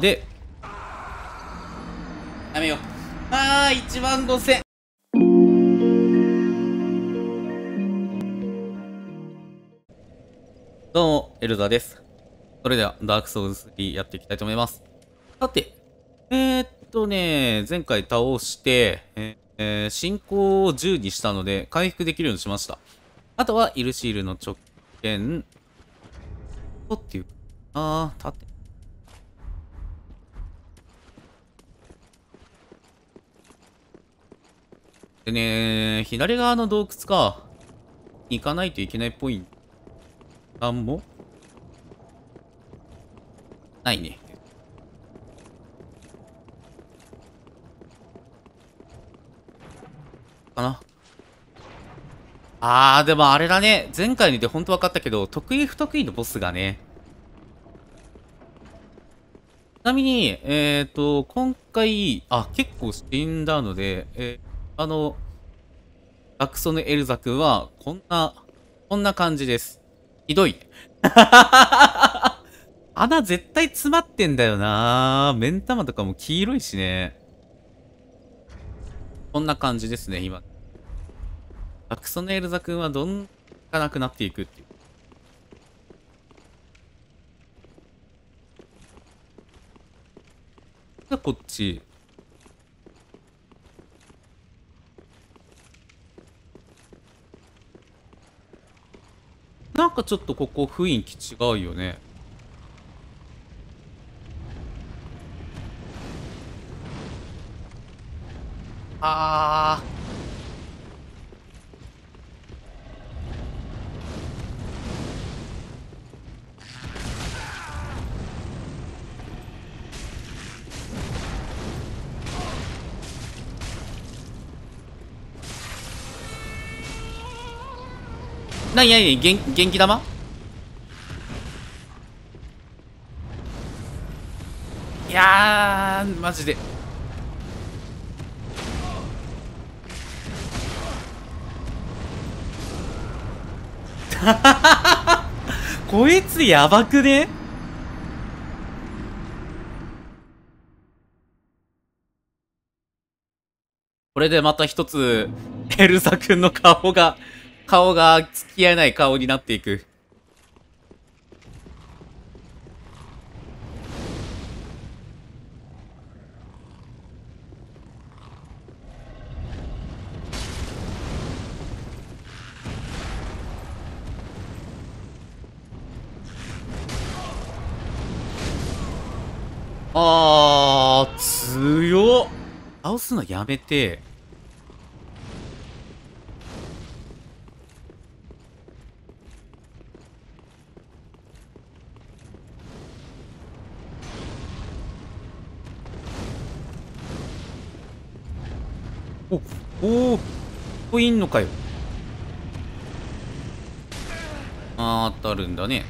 でやめよう。1万5000。どうも、エルザーです。それではダークソウル3やっていきたいと思います。さて、前回倒して、進行を10にしたので回復できるようにしました。あとはイルシールの直剣とっていう盾。でね、左側の洞窟か行かないといけないっぽい。なんもないね。かな。でもあれだね。前回見てほんと分かったけど、得意不得意のボスがね。ちなみに、今回、結構死んだので、ダクソのエルザ君は、こんな感じです。ひどい。穴絶対詰まってんだよな。目ん玉とかも黄色いしね。こんな感じですね、今。ダクソのエルザ君はどんかなくなっていくっていう。じゃあ、こっち。なんかちょっとここ雰囲気違うよね。元気玉？いやー、マジで。こいつやばくね？これでまた一つ、エルザ君の顔が付き合えない顔になっていく。強っ。倒すのやめて。ここいんのかよ。当たるんだね。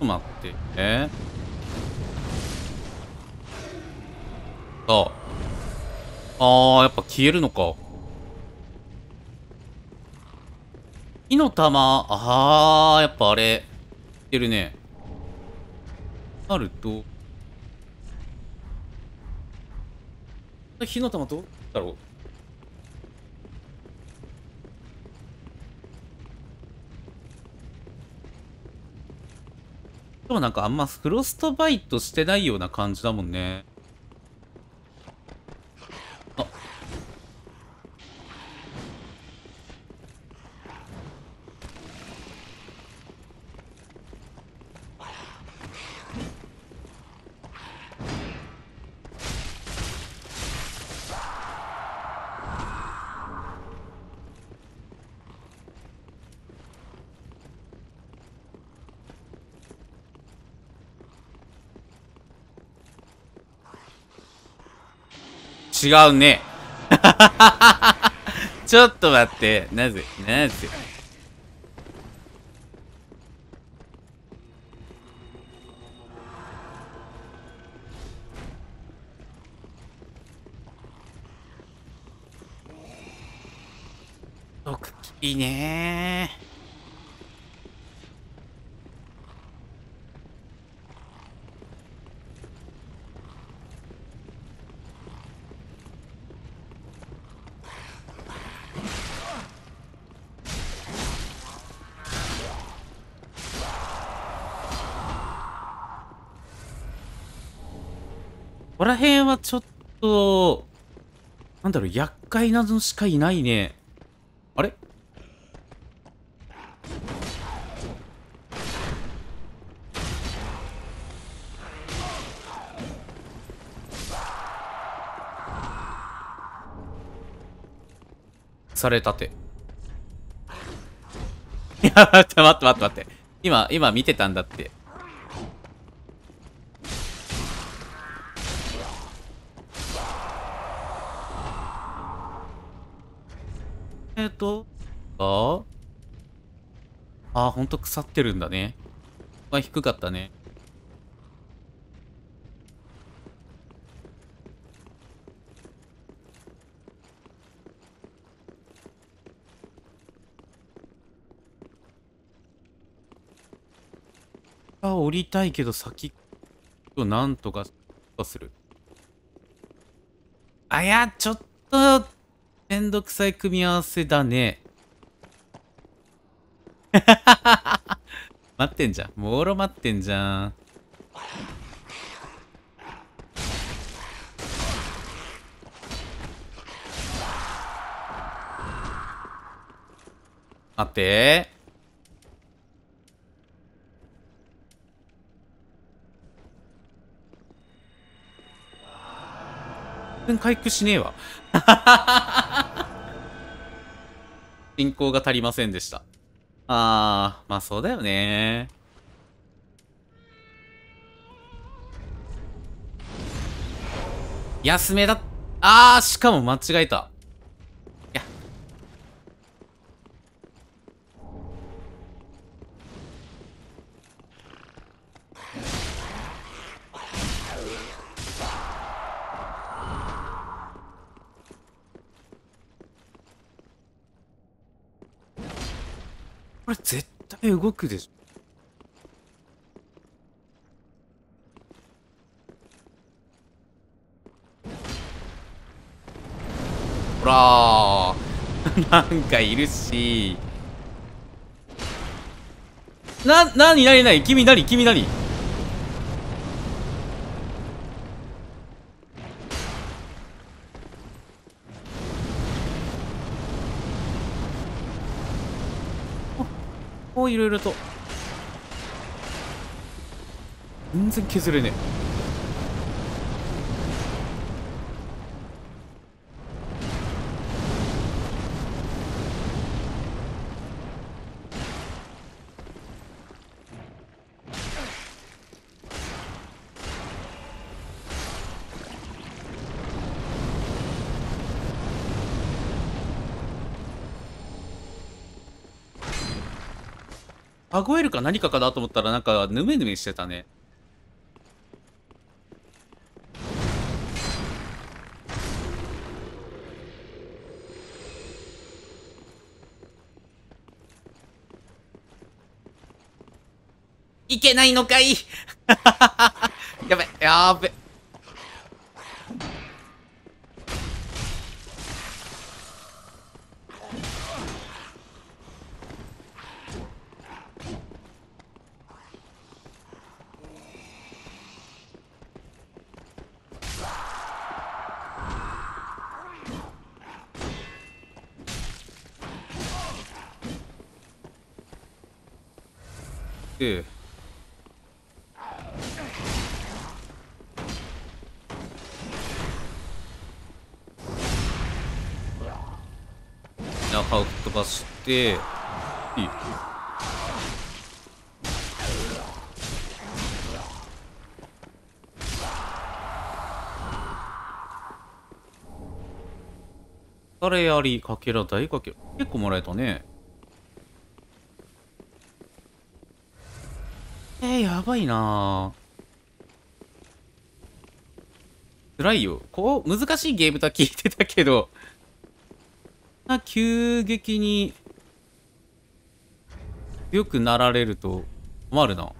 待って、やっぱ消えるのか。火の玉、やっぱあれ、いけるね。なると、火の玉どうだろう。でもなんかあんまフロストバイトしてないような感じだもんね。違うね。ちょっと待って。なぜ。いいねー。ここら辺はちょっと、なんだろう、厄介なのしかいないね。あれ？されたて。いや、待って。今見てたんだって。あ、ほんと腐ってるんだね。まあ、低かったね。あ、降りたいけど先をなんとかする。あ、いや、ちょっとめんどくさい組み合わせだね。待ってんじゃん。もろ待ってんじゃん。待って。全然回復しねえわ。進行が足りませんでした。あー、まあそうだよね。安めだ。あー、しかも間違えた。いや。これ絶対動くでしょ。ほらー、なんかいるし。なに君何いろいろと全然削れねえ。アゴエルか何かかなと思ったらなんかヌメヌメしてたね。いけないのかい。やべ。中を吹っ飛ばしていい。誰やりかけら大かけら結構もらえたね。やばいなぁ。辛いよ。こう、難しいゲームとは聞いてたけど、急激に良くなられると困るな。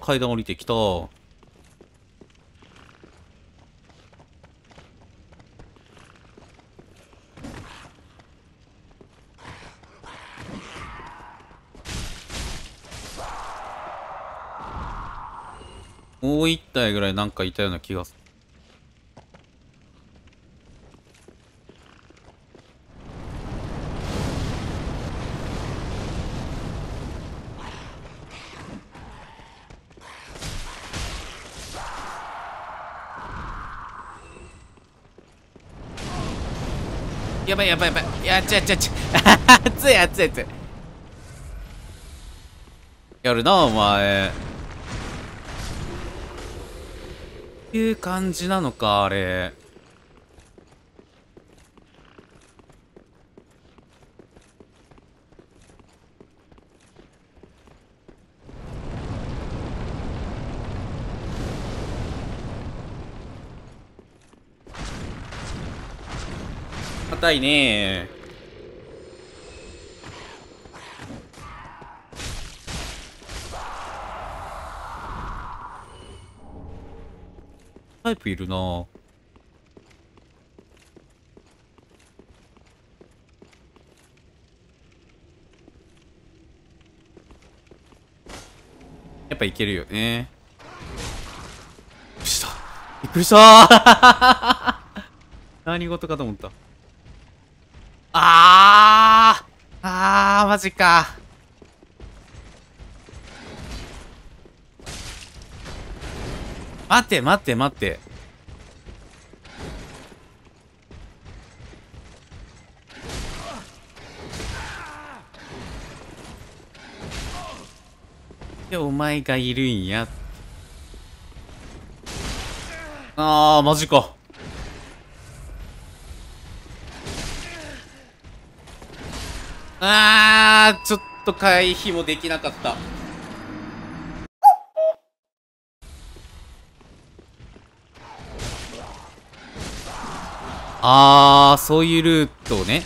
階段降りてきた。もう一体ぐらいなんかいたような気がする。やばいやばいやばい、やっちゃっちゃっちゃ熱い熱い熱い、やるなお前っていう感じなのかあれ。硬いねー。タイプいるなぁ。やっぱいけるよね。びっくりしたびっくりした何事かと思った。マジか。待て待て待て。で、お前がいるんや。マジか。ちょっと回避もできなかった。そういうルートね。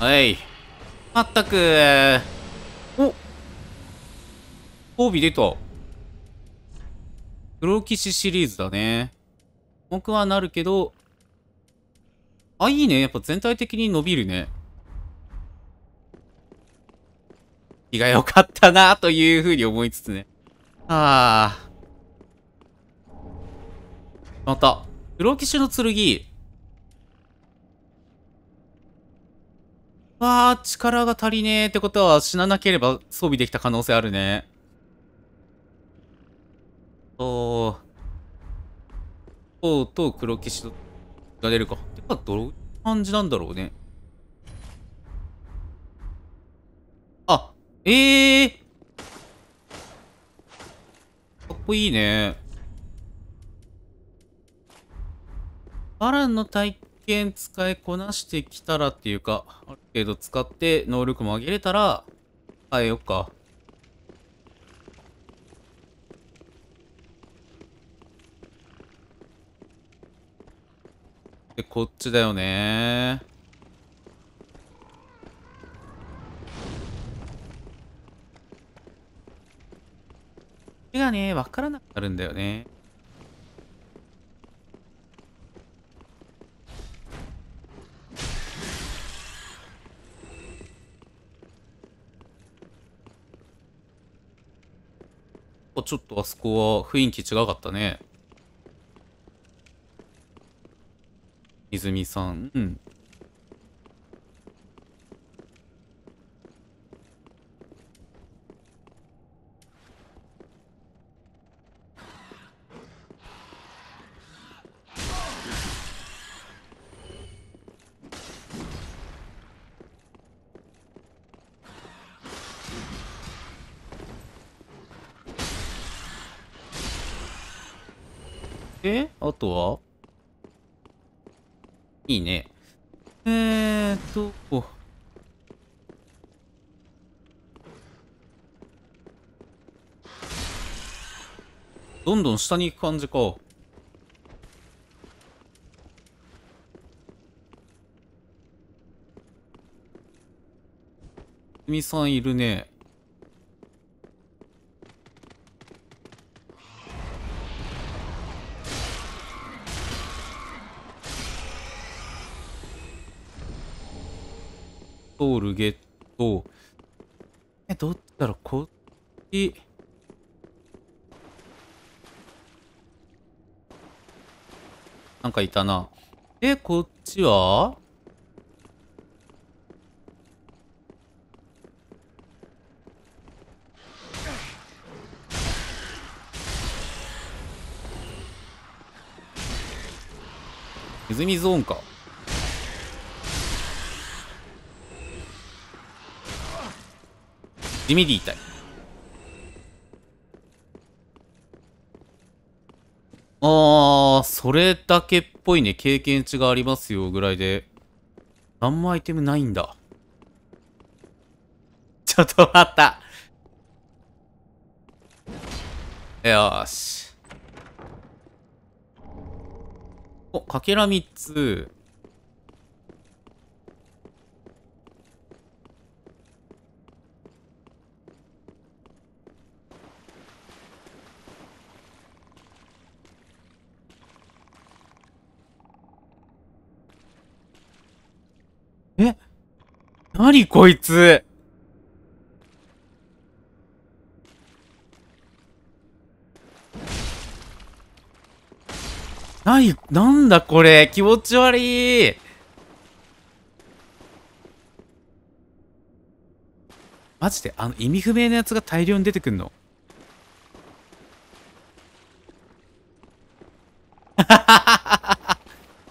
はい。まったくー。お、褒美出た。プロ棋士シリーズだね。僕はなるけど。いいね。やっぱ全体的に伸びるね。気が良かったなというふうに思いつつね。また、プロ棋士の剣。力が足りねえってことは死ななければ装備できた可能性あるね。とうとう黒騎士が出るか。てか、どういう感じなんだろうね。かっこいいね。バランの体使いこなしてきたらっていうか、ある程度使って能力も上げれたら変えよっか。で、こっちだよね。手がね、分からなくなるんだよね。ぱちょっとあそこは雰囲気違かったね。泉さん、うん。あとはいいね。どんどん下に行く感じか。みさんいるね。ソウルゲット。どっちだろう、こっち。なんかいたな。こっちは泉ゾーンか。地味で痛い。それだけっぽいね。経験値がありますよぐらいで。何もアイテムないんだ。ちょっと待った。よーし。かけら3つ。なにこいつ。なんだこれ、気持ち悪い。マジで意味不明なやつが大量に出てくんの。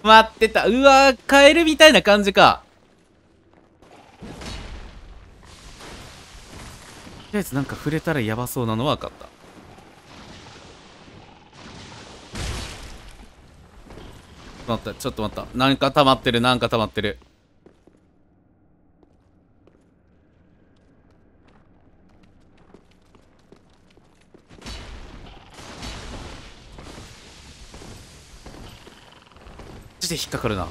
待ってた。うわー、カエルみたいな感じか。とりあえずなんか触れたらやばそうなのは分かった。ちょっと待った。なんか溜まってる、なんか溜まってる。ちょっと引っかかるな。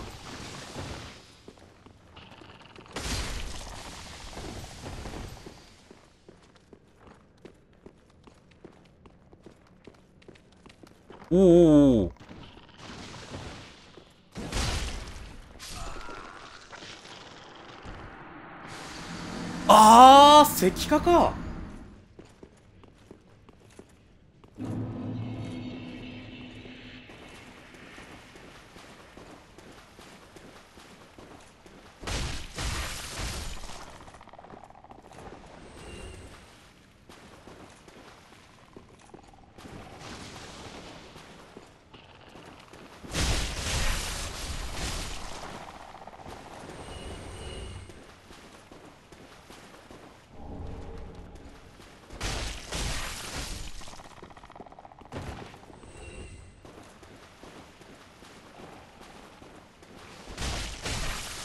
おーおーおー、石化か。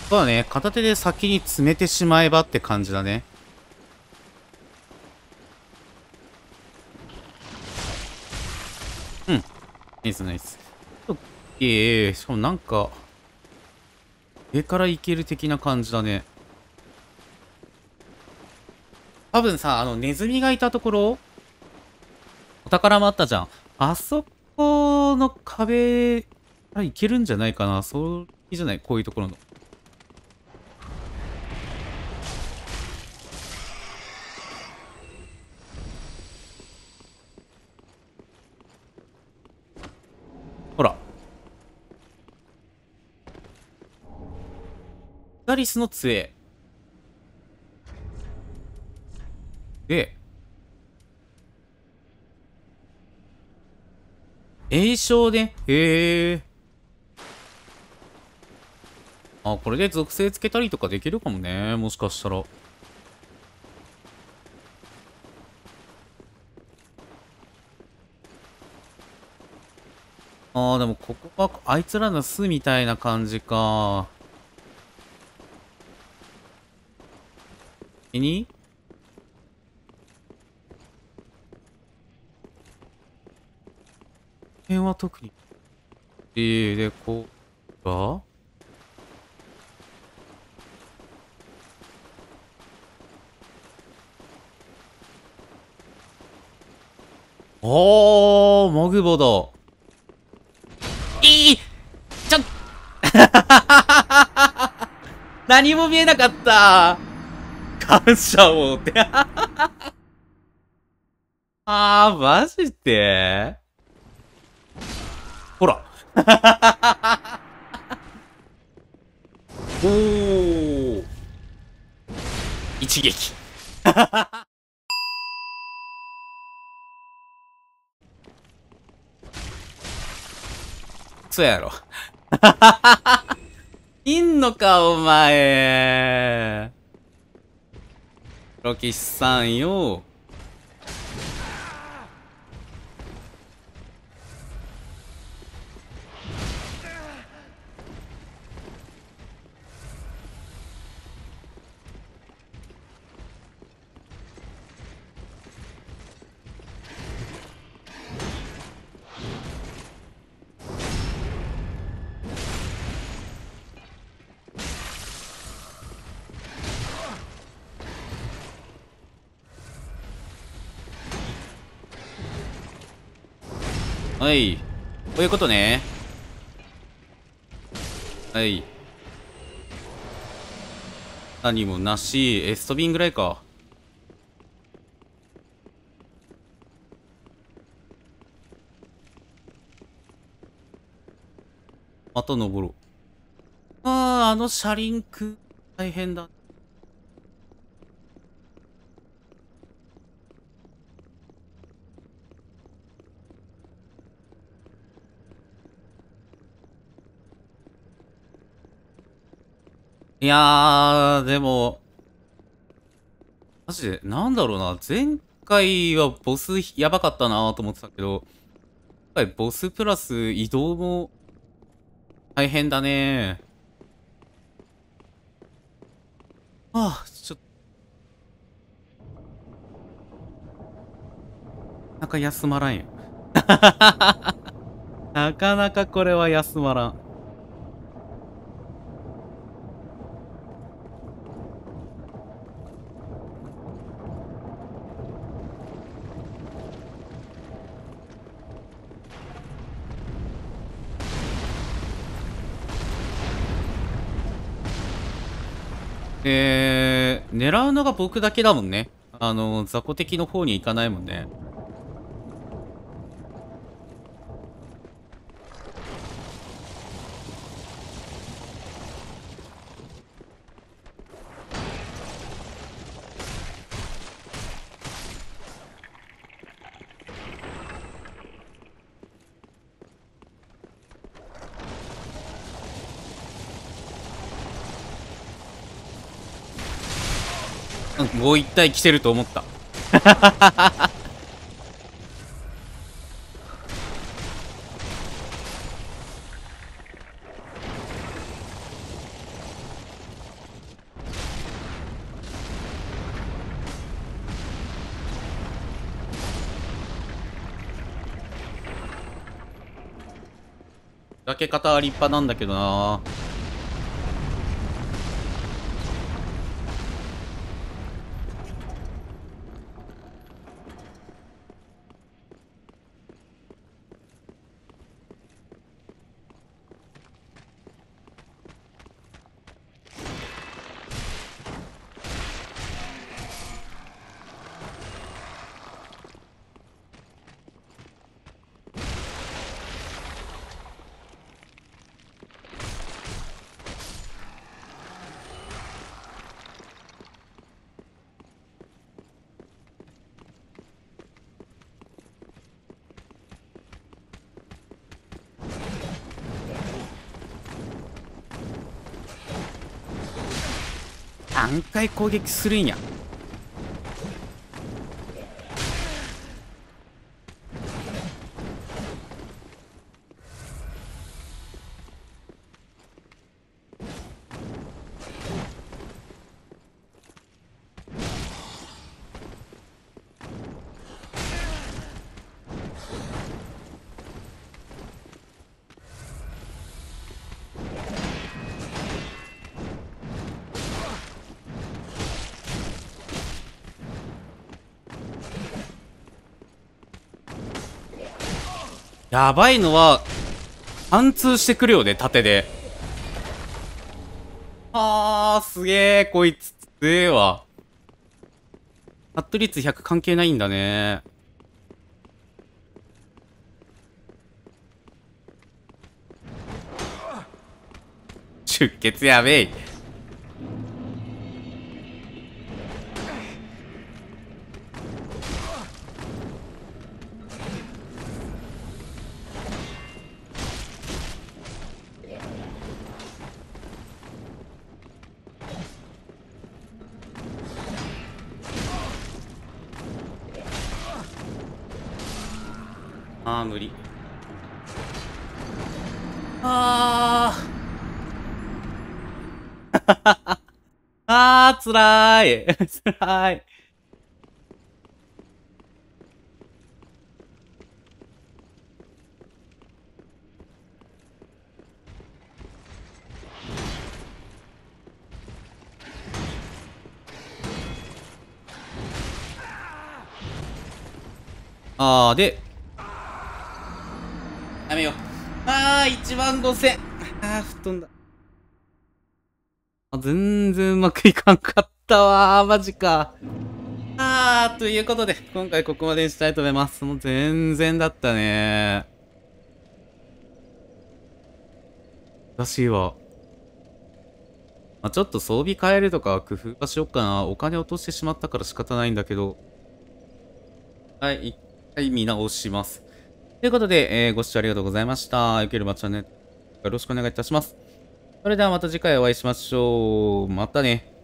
そうだね、片手で先に詰めてしまえばって感じだね。うん、ナイスナイス。オッケー。しかもなんか上からいける的な感じだね。多分さ、ネズミがいたところ、お宝もあったじゃん。あそこの壁あれいけるんじゃないかな。そうじゃない、こういうところの。ダリスの杖で詠唱で、あ、これで属性つけたりとかできるかもね、もしかしたら。ああ、でもここはあいつらの巣みたいな感じか。えに辺は特に。で、こうがおー、モグボだ。ちょっ何も見えなかった感謝をってあー、マジでほらおー一撃そうやろいんのかお前ロキシさんよ。はい。こういうことね。はい。何もなし。エストビンぐらいか。また登ろう。ああ、あの車輪く、大変だ。いやー、でも、マジで、なんだろうな、前回はボスやばかったなーと思ってたけど、今回ボスプラス移動も大変だねー。はあ、ちょっと、なかなか休まらんよ。なかなかこれは休まらん。狙うのが僕だけだもんね。雑魚敵の方に行かないもんね。もう一体来てると思った開け方は立派なんだけどな。何回攻撃するんや。やばいのは貫通してくるよね、盾で。あー、すげえ、こいつ強えわ。カット率100関係ないんだね。出血やべえ。あー無理。あーあーつらーいつらーい。あーでやめよう。ああ、15000。ああ、吹っ飛んだ。あ、全然うまくいかんかったわー。マジか。ああ、ということで、今回ここまでにしたいと思います。もう全然だったねー。難しいわ。まあ、ちょっと装備変えるとか工夫はしよっかな。お金落としてしまったから仕方ないんだけど。はい、一回見直します。ということで、ご視聴ありがとうございました。よければチャンネル登録よろしくお願いいたします。それではまた次回お会いしましょう。またね。